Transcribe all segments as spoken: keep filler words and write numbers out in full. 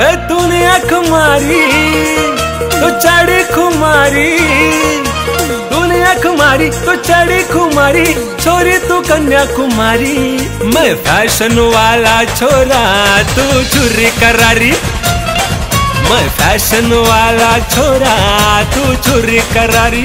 ए तूने आँख मारी तो चढ़ी खुमारी, तूने आँख मारी तो चढ़ी खुमारी, छोरी तू कन्याकुमारी। मैं फैशन वाला छोरा तू छुरी करारी, मैं फैशन वाला छोरा तू छुरी करारी।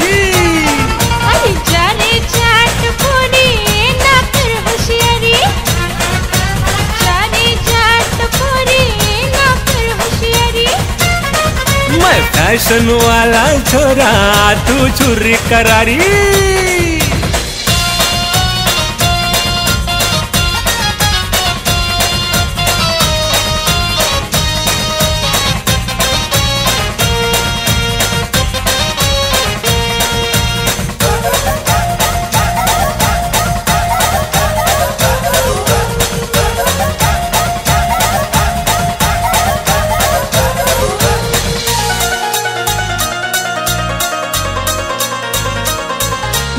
मैं फैशन वाला छोरा तू छुरी करारी।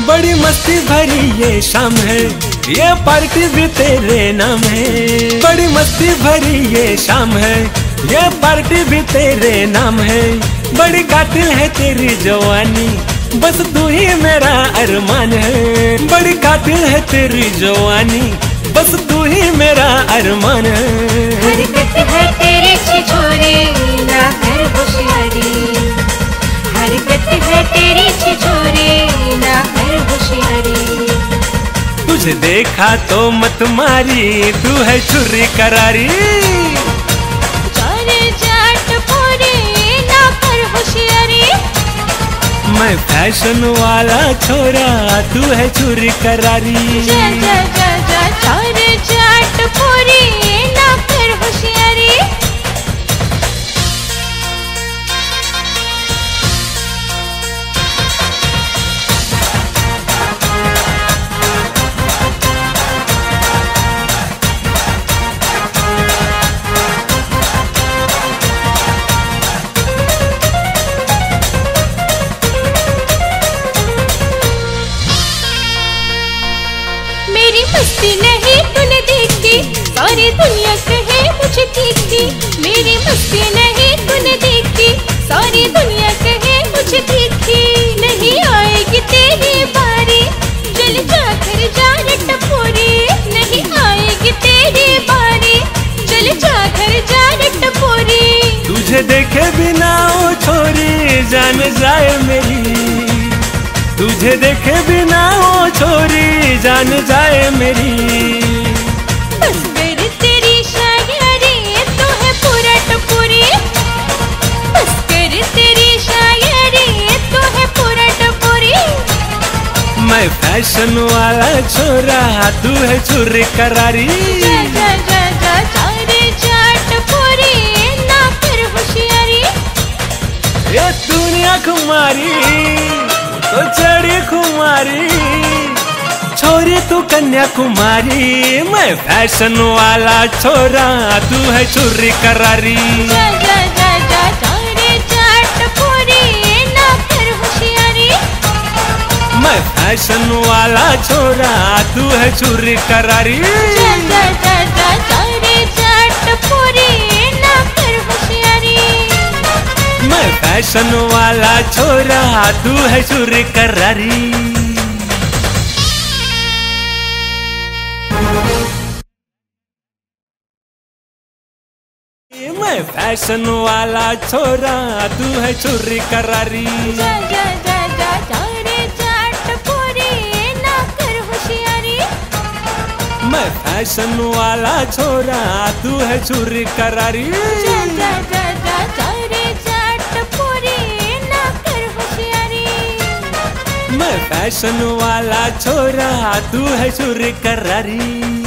बड़ी मस्ती भरी ये शाम है, ये पार्टी भी तेरे नाम है। बड़ी मस्ती भरी ये शाम है, ये पार्टी भी तेरे नाम है। बड़ी कातिल है तेरी जवानी, बस तू ही मेरा अरमान है। बड़ी कातिल है तेरी जवानी, बस तू ही मेरा अरमान है। हरकत है तेरी छिछोरे ना हर होशियारी, हरकत है तेरी छिछोरे ना हर होशियारी। तुझे देखा तो मत मारी तू है छुरी करारी, जाने जाट पूरी ना कर होशियारी। मैं फैशन वाला छोरा तू है छुरी करारी, जा जा जा जा जाने जाट पूरी ना कर होशियारी। मस्ती नहीं तूने देखी, सारी दुनिया कहे मुझे देखती। मेरी मस्ती नहीं तूने देखी, सारी दुनिया कहे मुझे देखती। नहीं आएगी तेरी बारी, जल जा घर जा टपोरी। नहीं आएगी तेरी बारी, जल जा घर जा टपोरी। तुझे देखे बिना ओ छोरी जान जाए मेरी, तुझे देखे बिना ओ छोरी जान जाए मेरी। बस मेरी तेरी शायरी तो है पूरा टपोरी, बस मेरी तेरी शायरी तो है पूरा टपोरी। मैं फैशन वाला छोरा तू है छुरी करारी, जा जा जा जा जारे जा टपोरी ना कर होशियारी। ये तूने आँख मारी तो चढ़ी खुमारी, छोरी तू कन्याकुमारी। मैं फैशन वाला छोरा तू है छुरी करारी, जा जा जा जा जारे जाट पूरी ना कर होशियारी। मैं फैशन वाला छोरा तू है छुरी करारी, जा जा जा जा जारे जाट पूरी ना कर होशियारी। मैं फैशन वाला छोरा तू है छुरी करारी। मैं फैशन वाला छोरा तू है छुरी करारी, जा जा जा जा जारे जाट पूरी ना कर होशियारी। मैं फैशन वाला छोरा तू है छुरी करारी, जा जा जा जा जारे जाट पूरी ना कर होशियारी। मैं फैशन वाला छोरा तू है छुरी करारी।